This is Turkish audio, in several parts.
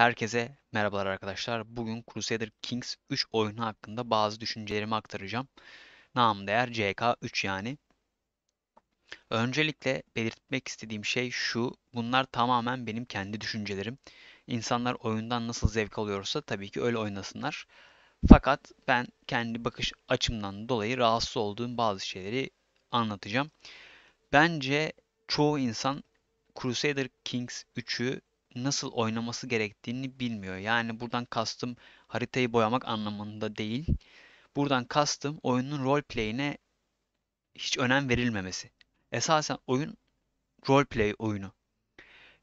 Herkese merhabalar arkadaşlar. Bugün Crusader Kings 3 oyunu hakkında bazı düşüncelerimi aktaracağım. Namı değer CK3 yani. Öncelikle belirtmek istediğim şey şu. Bunlar tamamen benim kendi düşüncelerim. İnsanlar oyundan nasıl zevk alıyorsa tabii ki öyle oynasınlar. Fakat ben kendi bakış açımdan dolayı rahatsız olduğum bazı şeyleri anlatacağım. Bence çoğu insan Crusader Kings 3'ü nasıl oynaması gerektiğini bilmiyor. Yani buradan kastım haritayı boyamak anlamında değil. Buradan kastım oyunun roleplay'ine hiç önem verilmemesi. Esasen oyun roleplay oyunu.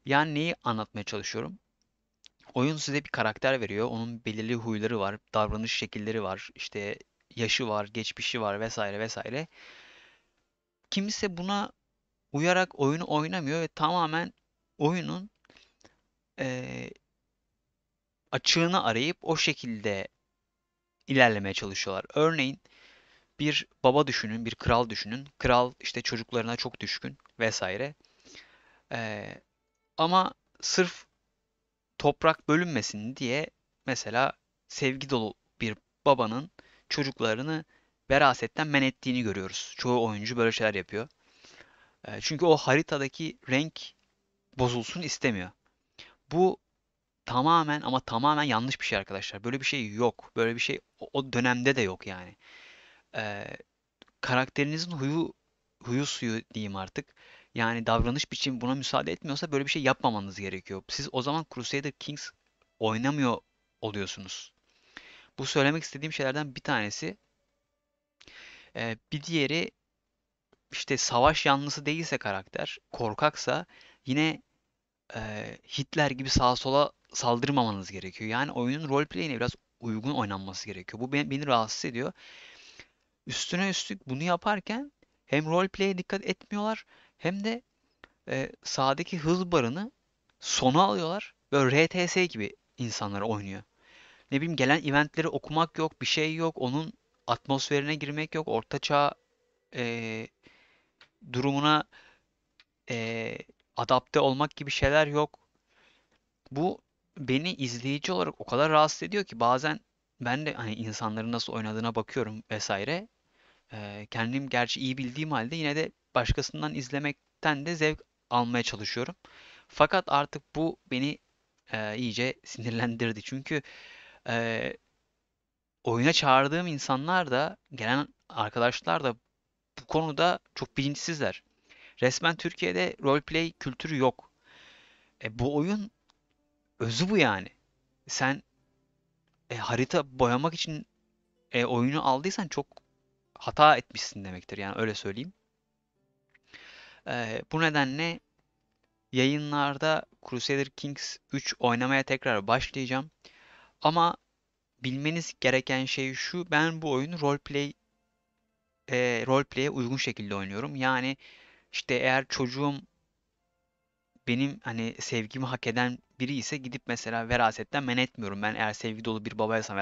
Yani neyi anlatmaya çalışıyorum? Oyun size bir karakter veriyor. Onun belirli huyları var, davranış şekilleri var, işte yaşı var, geçmişi var vesaire vesaire. Kimse buna uyarak oyunu oynamıyor ve tamamen oyunun açığını arayıp o şekilde ilerlemeye çalışıyorlar. Örneğin bir baba düşünün, bir kral düşünün. Kral işte çocuklarına çok düşkün vesaire. Ama sırf toprak bölünmesin diye mesela sevgi dolu bir babanın çocuklarını verasetten men ettiğini görüyoruz. Çoğu oyuncu böyle şeyler yapıyor. Çünkü o haritadaki renk bozulsun istemiyor. Bu tamamen ama tamamen yanlış bir şey arkadaşlar. Böyle bir şey yok. Böyle bir şey o dönemde de yok yani. Karakterinizin huyu suyu diyeyim artık. Yani davranış biçimi buna müsaade etmiyorsa böyle bir şey yapmamanız gerekiyor. Siz o zaman Crusader Kings oynamıyor oluyorsunuz. Bu söylemek istediğim şeylerden bir tanesi. Bir diğeri işte savaş yanlısı değilse karakter, korkaksa yine Hitler gibi sağa sola saldırmamanız gerekiyor. Yani oyunun roleplay'ine biraz uygun oynanması gerekiyor. Bu beni rahatsız ediyor. Üstüne üstlük bunu yaparken hem roleplay'e dikkat etmiyorlar hem de sağdaki hız barını sona alıyorlar. Böyle RTS gibi insanlar oynuyor. Ne bileyim, gelen eventleri okumak yok, bir şey yok. Onun atmosferine girmek yok. Ortaçağ durumuna adapte olmak gibi şeyler yok. Bu beni izleyici olarak o kadar rahatsız ediyor ki bazen ben de hani insanların nasıl oynadığına bakıyorum vesaire. Kendim gerçi iyi bildiğim halde yine de başkasından izlemekten de zevk almaya çalışıyorum. Fakat artık bu beni iyice sinirlendirdi. Çünkü oyuna çağırdığım insanlar da, gelen arkadaşlar da bu konuda çok bilinçsizler. Resmen Türkiye'de roleplay kültürü yok. Bu oyun özü bu yani. Sen harita boyamak için oyunu aldıysan çok hata etmişsin demektir. Yani öyle söyleyeyim. Bu nedenle yayınlarda Crusader Kings 3 oynamaya tekrar başlayacağım. Ama bilmeniz gereken şey şu. Ben bu oyunu roleplay'e uygun şekilde oynuyorum. Yani İşte eğer çocuğum benim hani sevgimi hak eden biri ise gidip mesela verasetten men etmiyorum. Ben eğer sevgi dolu bir babaysam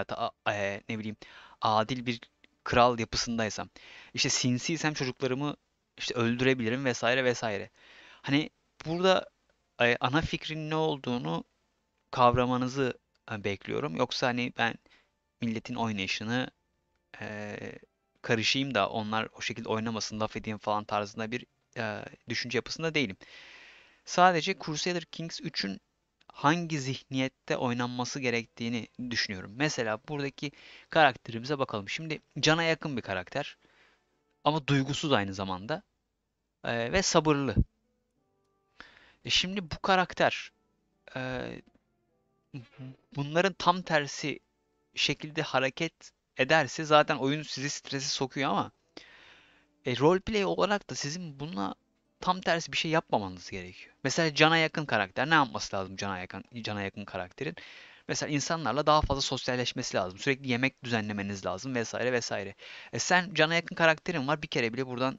veya ne bileyim adil bir kral yapısındaysam, işte sinsiysem çocuklarımı işte öldürebilirim vesaire vesaire. Hani burada ana fikrin ne olduğunu kavramanızı bekliyorum. Yoksa hani ben milletin oynayışını karışayım da onlar o şekilde oynamasın, laf edeyim falan tarzında bir düşünce yapısında değilim. Sadece Crusader Kings 3'ün hangi zihniyette oynanması gerektiğini düşünüyorum. Mesela buradaki karakterimize bakalım. Şimdi cana yakın bir karakter ama duygusuz aynı zamanda ve sabırlı. Şimdi bu karakter bunların tam tersi şekilde hareket ederse zaten oyun sizi strese sokuyor ama roleplay olarak da sizin bununla tam tersi bir şey yapmamanız gerekiyor. Mesela cana yakın karakter ne yapması lazım cana yakın karakterin? Mesela insanlarla daha fazla sosyalleşmesi lazım. Sürekli yemek düzenlemeniz lazım vesaire vesaire. Sen cana yakın karakterin var, bir kere bile buradan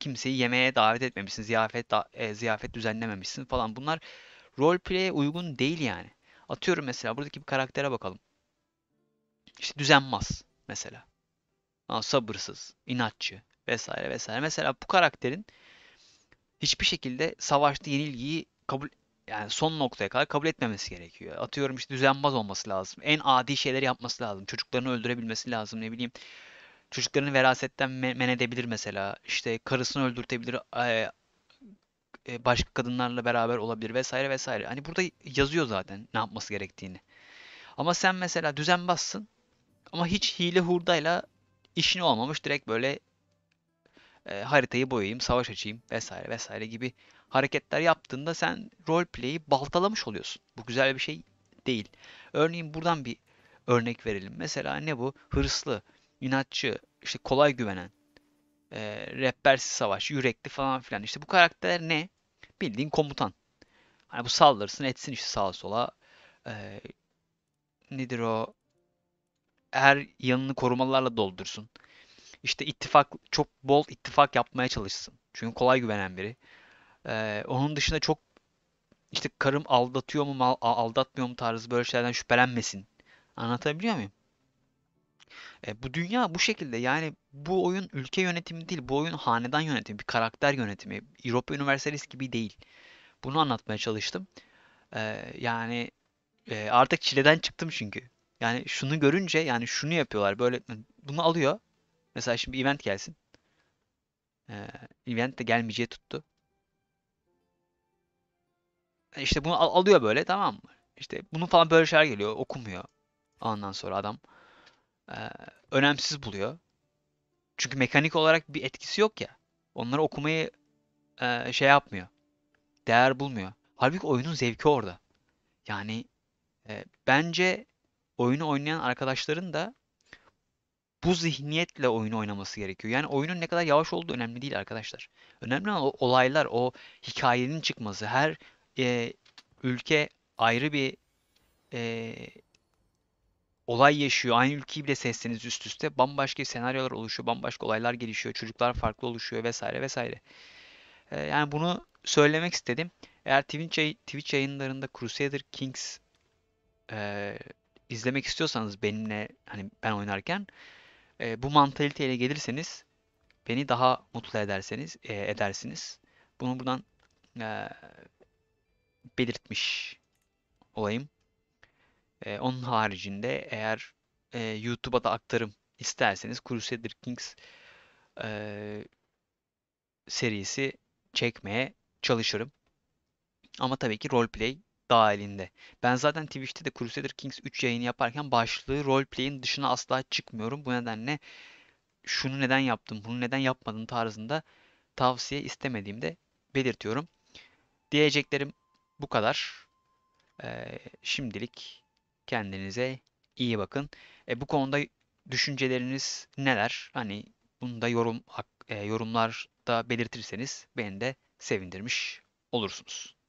kimseyi yemeğe davet etmemişsin, ziyafet düzenlememişsin falan. Bunlar roleplay'e uygun değil yani. Atıyorum mesela buradaki bir karaktere bakalım. İşte düzenbaz mesela. Sabırsız, inatçı vesaire vesaire. Mesela bu karakterin hiçbir şekilde savaşta yenilgiyi kabul yani son noktaya kadar kabul etmemesi gerekiyor. Atıyorum işte düzenbaz olması lazım. En adi şeyleri yapması lazım. Çocuklarını öldürebilmesi lazım, ne bileyim. Çocuklarını verasetten men edebilir mesela. İşte karısını öldürtebilir. Başka kadınlarla beraber olabilir vesaire vesaire. Hani burada yazıyor zaten ne yapması gerektiğini. Ama sen mesela düzenbazsın ama hiç hile hurdayla işin olmamış, direkt böyle haritayı boyayayım, savaş açayım vesaire vesaire gibi hareketler yaptığında sen roleplay'i baltalamış oluyorsun. Bu güzel bir şey değil. Örneğin buradan bir örnek verelim. Mesela ne bu? Hırslı, inatçı, işte kolay güvenen, rehbersiz savaşçı, yürekli falan filan. İşte bu karakter ne? Bildiğin komutan. Hani bu saldırsın, etsin işte sağa sola. Nedir o? Her yanını korumalarla doldursun. İşte ittifak, çok bol ittifak yapmaya çalışsın. Çünkü kolay güvenen biri. Onun dışında çok işte karım aldatıyor mu aldatmıyor mu tarzı böyle şeylerden şüphelenmesin. Anlatabiliyor muyum? Bu dünya bu şekilde. Yani bu oyun ülke yönetimi değil. Bu oyun hanedan yönetimi. Bir karakter yönetimi. Europa Universalis gibi değil. Bunu anlatmaya çalıştım. Yani artık çileden çıktım çünkü. Yani şunu görünce, yani şunu yapıyorlar. Böyle bunu alıyor. Mesela şimdi event gelsin. Event de gelmeyeceği tuttu. İşte bunu alıyor böyle, tamam mı? İşte bunun falan böyle şeyler geliyor. Okumuyor. Ondan sonra adam önemsiz buluyor. Çünkü mekanik olarak bir etkisi yok ya. Onları okumayı şey yapmıyor. Değer bulmuyor. Halbuki oyunun zevki orada. Yani bence oyunu oynayan arkadaşların da bu zihniyetle oyunu oynaması gerekiyor. Yani oyunun ne kadar yavaş olduğu önemli değil arkadaşlar. Önemli olan o olaylar, o hikayenin çıkması. Her ülke ayrı bir olay yaşıyor. Aynı ülkeyi bile seçseniz üst üste bambaşka senaryolar oluşuyor, bambaşka olaylar gelişiyor, çocuklar farklı oluşuyor vesaire vesaire. Yani bunu söylemek istedim. Eğer Twitch yayınlarında Crusader Kings izlemek istiyorsanız benimle, hani ben oynarken bu mantaliteyle gelirseniz beni daha mutlu edersiniz. Bunu buradan belirtmiş olayım. Onun haricinde eğer YouTube'a da aktarım isterseniz Crusader Kings serisi çekmeye çalışırım. Ama tabii ki roleplay dahilinde. Ben zaten Twitch'te de Crusader Kings 3 yayını yaparken başlığı roleplay'in dışına asla çıkmıyorum. Bu nedenle şunu neden yaptım, bunu neden yapmadım tarzında tavsiye istemediğimde belirtiyorum. Diyeceklerim bu kadar. Şimdilik kendinize iyi bakın. Bu konuda düşünceleriniz neler? Hani bunu da yorumlarda belirtirseniz beni de sevindirmiş olursunuz.